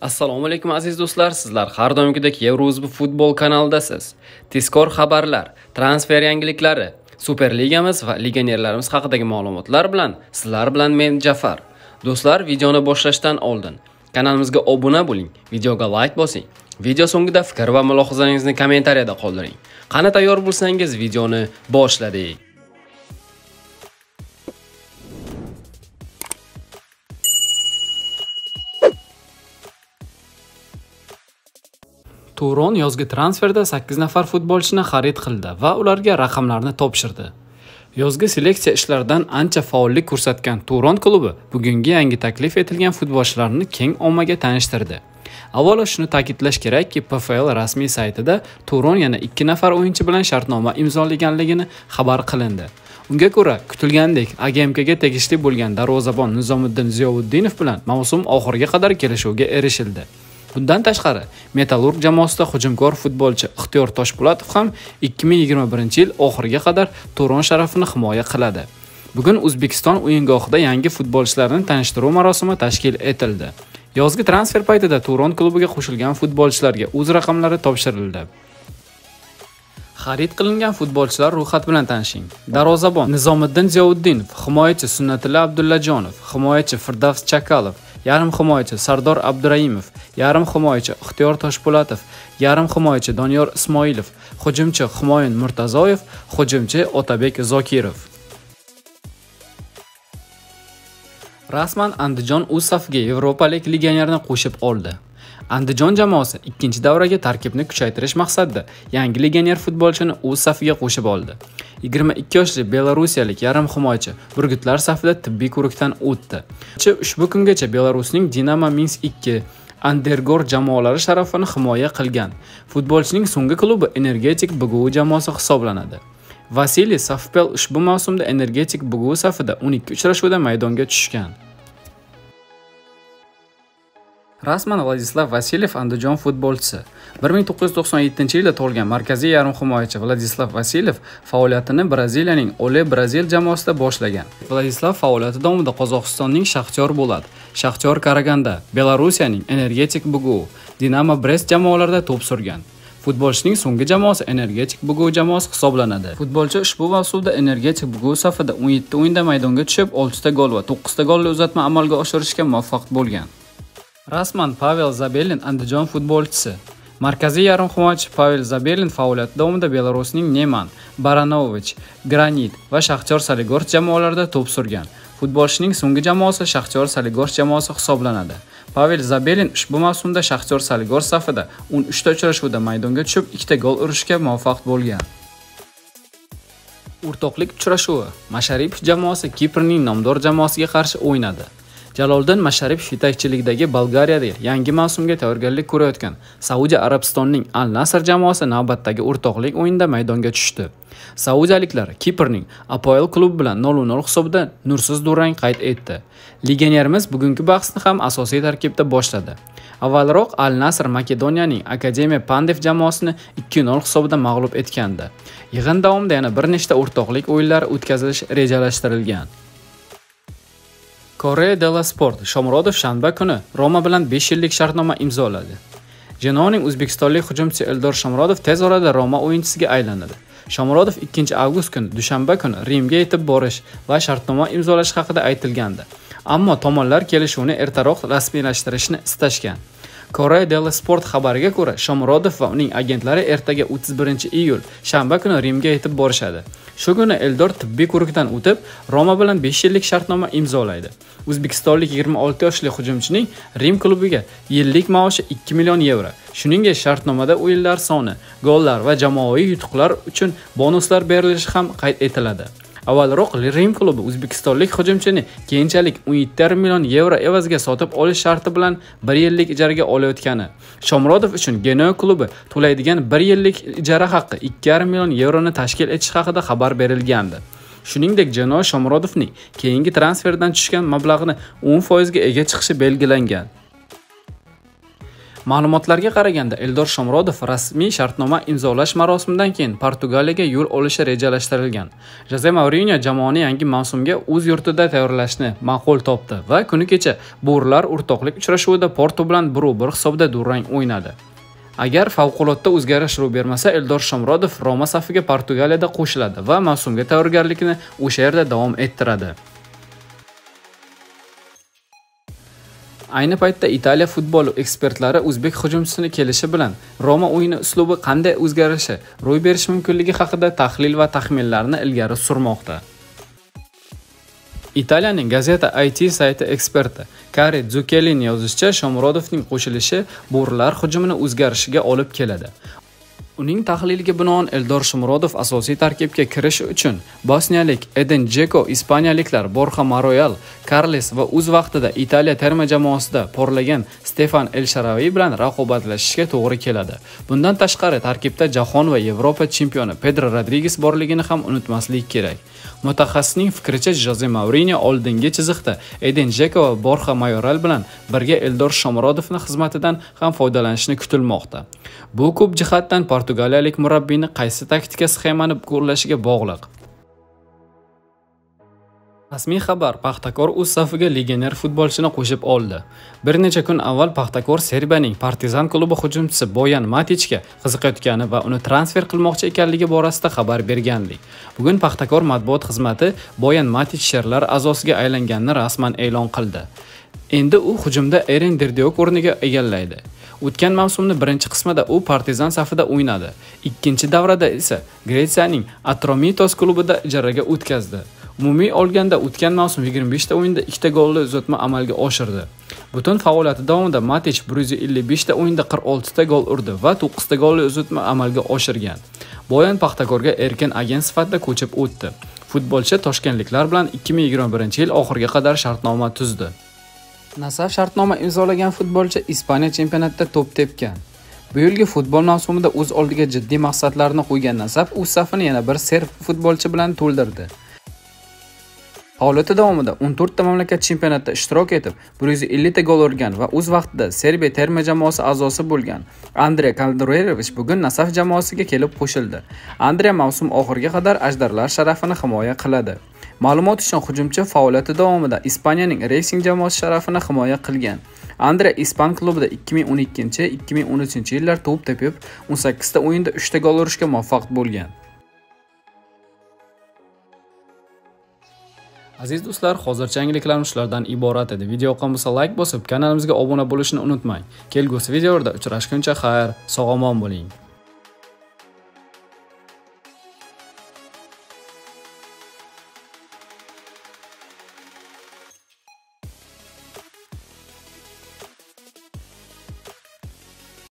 Assalomu alaykum aziz do'stlar, sizlar har doimgidek Eurosport futbol kanalidasiz. Tezkor xabarlar, transfer yangiliklari, Superligamiz va legionerlarimiz haqidagi ma'lumotlar bilan sizlar bilan men Jafar. Do'stlar, videoni boshlashdan oldin kanalimizga obuna bo'ling, videoga like bosing. Video so'ngida fikr va mulohazaningizni kommentariyada qoldiring. Qani tayyor bo'lsangiz, videoni boshladik. Turon yozgi transferda 8 nafar futbolchini xarid qildi va ularga raqamlarni topshirdi. Yozgi seleksiya ishlaridan ancha faollik ko'rsatgan Turon klubi bugungi yangi taklif etilgan futbolchilarni keng ommaga tanishtirdi. Avvalo shuni ta'kidlash kerakki, PFL rasmiy saytida Turon yana 2 nafar o'yinchi bilan shartnoma imzolaganligini xabar qilindi. Unga ko'ra, kutilgandek AGMKga tegishli bo'lgan darvozabon Nizomiddin Ziyoviddinov bilan mavsum oxiriga qadar kelishuvga erishildi. Bundan tashqari, Metallurg jamoasida hujumkor futbolchi Ihtiyor Toshpolatov ham 2021-yil oxiriga qadar Turon sharafini himoya qiladi. Bugun O'zbekiston o'yingohida yangi futbolchilarni tanishtiruv marosimi tashkil etildi. Yozgi transfer paytida Turon klubiga qo'shilgan futbolchilarga o'z raqamlari topshirildi. Xarid qilingan futbolchilar ro'yxati bilan tanishing. Darvozabon Nizomiddin Ziyoviddinov, himoyachi Sunnatilla Abdullajonov, himoyachi Firdavs Chakalov, yarim himoyachi Sardor Abdurahimov, yarim himoyachi Ihtiyor Toshpolatov, yarim himoyachi Donyor Ismoilov, hujumchi Himoin Murtazoyev, hujumchi Otabek Zokirov. Rasman Andijon o'z safiga Yevropalik legionerni qo'shib oldi. Andijon jamoasi 2-davraga tarkibni kuchaytirish maqsadida yangi legioner futbolchini o'z safiga qo'shib oldi. 22 yoshli belarusiyalik yarim himoyachi Burgutlar safida tibbiy ko'rikdan o'tdi. Ushbu kungacha Belarusning Dinamo Minsk-2, Andergor jamoalari sharafini himoya qilgan. Futbolchining so'nggi klubi Energetik Bugo jamoasi hisoblanadi. Vasiliy Safpel ushbu mavsumda Energetik Bugo safida 12 uchrashuvda maydonga tushgan. Rasman Vladislav Vasilev Andijon futbolchisi. 1997-yilda tug'ilgan markaziy yarim himoyachi Vladislav Vasilev faoliyatini Braziliyaning Ole Brazil jamoasida boshlagan. Vladislav faoliyati davomida Qozog'istonning Shaxtyor bo'ladi, Shaxtyor Qaraganda, Belarusning Energetik Bugo, Dinamo Brest jamoalarida to'p surgan. Futbolchining so'nggi jamoasi Energetik Bugo jamoasi hisoblanadi. Futbolchi ushbu mavsumda Energetik Bugo safida 17 o'yinda maydonga tushib, 6 ta gol va 9 ta golli uzatma amalga oshirishga muvaffaq bo'lgan. Rasman Pavel Zabelin Andijon futbolchisi. Markaziy yarim himoyachi Pavel Zabelin faoliyati davomida Belarusning Neman, Baranovich, Granit va Shakhtyor Soligorsk jamoalarida to'p surgan. Futbolchining so'nggi jamoasi Shakhtyor Soligorsk jamoasi hisoblanadi. Pavel Zabelin ushbu mavsumda Shakhtyor Soligorsk safida 13 ta uchrashuvda maydonga tushib, 2 ta gol urishga muvaffaq bo'lgan. O'rtoqlik uchrashuvi. Masharipov jamoasi Kiprning nomdor jamoasiga qarshi o'ynadi. Jaloliddin Masharipov yetakchiligidagi Bolgariyada yangi mavsumga tayyorgarlik ko'rayotgan Saudiya Arabistonining Al-Nassr jamoasi navbatdagi o'rtoqlik o'yinida maydonga tushdi. Saudiyaliklar Kiprning Apoel klubi bilan 0-0 hisobida nursiz durang qayd etdi. Legionerimiz bugungi bahsni ham asosiy tarkibda boshladi. Avvalroq Al-Nassr Makedoniyaning Akademiya Pandev jamoasini 2-0 hisobida mag'lub etgandi. Yig'in davomida yana bir nechta o'rtoqlik o'yinlari o'tkazilish rejalashtirilgan. Corriere dello Sport Shomurodov shanba kuni Roma bilan 5 yillik shartnoma imzoladi. Jenoaning O'zbekistonlik hujumchisi Eldor Shomurodov tez orada Roma o'yinchisiga aylanadi. Shomurodov 2 avgust kuni dushanba kuni Rimga yetib borish va shartnoma imzolash haqida aytilgandi. Ammo tomonlar kelishuvni ertaroq rasmiylashtirishni istashgan. Corriere dello Sport xabariga ko'ra, Shomurodov va uning agentlari ertaga 31 iyul shanba kuni Rimga yetib borishadi. Shu kuni Eldor tibbiy ko'rikdan o'tib, Roma bilan 5 yillik shartnoma imzolaydi. O'zbekistonlik 26 yoshli hujumchining Rim klubiga yillik maoshi 2 million yevro. Shuningdek, shartnomada o'yinlar soni, gollar va jamoaviy yutuqlar uchun bonuslar berilishi ham qayd etiladi. Avvalroq Rim klubi o'zbekistonlik hujumchini keyinchalik 17 million yevro evaziga sotib olish sharti bilan 1 yillik ijaraga olayotgani. Shomurodov uchun Genoa klubi to'laydigan 1 yillik ijara haqqi 2,5 million yevroni tashkil etish haqida xabar berilgandi. Shuningdek, Genoa Shomurodovning keyingi transferdan tushgan mablag'ini 10% ga ega chiqishi belgilangan. Ma'lumotlarga qaraganda, Eldor Shomurodov rasmiy shartnoma imzolash marosimidan keyin Portugaliyaga yo'l olishi rejalashtirilgan. Jose Mourinho jamoani yangi mavsumga o'z yurtida tayyorlashni ma'qul topdi va kuni kecha Bo'rilar o'rtoqlik uchrashuvida Porto bilan 1-1 hisobda durang o'ynadi. Agar favqulodda o'zgarish ro'y bermasa, Eldor Shomurodov Roma safiga Portugaliyada qo'shiladi va mavsumga tayyorgarlikni o'sha yerda davom ettiradi. Ayni paytda Italiya futbol ekspertlari o'zbek hujumchisini kelishi bilan Roma o'yini uslubi qanday o'zgarishi ro'y berish mumkinligi haqida tahlil va taxminlarni ilgari surmoqda. Italiyaning gazeta IT sayti eksperti Kari Zukelin yozishicha, Shomurodovning qo'shilishi Bo'rilar hujumini o'zgarishiga olib keladi. Uning tahliliga binoan Eldor Shomurodov asosiy tarkibga kirish uchun bosniyalik Edin Jeko, ispaniyaliklar Borha Mayoral, Carles va o'z vaqtida Italiya terma jamoasida porlagan Stefan Elsharavi bilan raqobatlashishga to'g'ri keladi. Bundan tashqari, tarkibda jahon va Yevropa chempioni Pedro Rodriges borligini ham unutmaslik kerak. Mutaxassisning fikricha, Jose Mourinho oldingi chiziqda Edin Jeko va Borha Mayoral bilan birga Eldor Shomurodovning xizmatidan ham foydalanishni kutilmoqda. Bu ko'p jihatdan portugaliyalik murabbiyni qaysi taktika sxemani qo'llashiga bog'liq. Rasmiy xabar: Paxtakor o'z safiga legioner futbolchini qo'shib oldi. Bir necha kun avval Paxtakor Serbiyaning Partizan klubi hujumchisi Boyan Matićga qiziqayotgani va uni transfer qilmoqchi ekanligi borasida xabar bergandik. Bugun Paxtakor matbuot xizmati Boyan Matić sherlar a'zosiga aylanganini rasman e'lon qildi. Endi u hujumda Eren Derdiyok o'rniga egallaydi. O'tgan mavsumning birinchi qismida u Partizan safida o'ynadi. Ikkinchi davrada esa Gretsiyaning Atromitos klubida ijaraga o'tkazdi. Umumiy olganda o'tgan mavsum 25 ta o'yinda 2 ta golli uzatma amalga oshirdi. Butun faoliyati davomida Matić 155 ta o'yinda 46 ta gol urdi va 9 ta golli uzatma amalga oshirgan. Boyan Paxtakorga erkin agent sifatida ko'chib o'tdi. Futbolchi toshkentliklar bilan 2021-yil oxiriga qadar shartnoma tuzdi. Nasaf shartnoma imzolagan futbolchi Ispaniya chempionatida to'p tepgan. Bu yilgi futbol mavsumida o'z oldiga jiddiy maqsadlarni qo'ygan Nasaf o'z safini yana bir serb futbolchi bilan to'ldirdi. Faoliyati davomida 14 ta mamlakat chempionatida ishtirok etib, 150 ta gol urgan va o'z vaqtida Serbiya terma jamoasi a'zosi bo'lgan Andrea Kaldiroevich bugun Nasaf jamoasiga kelib qo'shildi. Andrea mavsum oxiriga qadar ajdarlar sharafini himoya qiladi. Ma'lumot uchun, hujumchi faoliyati davomida Ispaniyaning Racing jamoasi sharafini himoya qilgan. Andre Ispan klubida 2012-2013-yillar to'p tepib, 18 ta o'yinda 3 ta gol urishga muvaffaq bo'lgan. Aziz do'stlar, hozircha yangiliklarimiz shulardan iborat edi. Video yoqamsa like bosib, kanalimizga obuna bo'lishni unutmang. Kelgusi videoda uchrashguncha xayr, sog' omon bo'ling.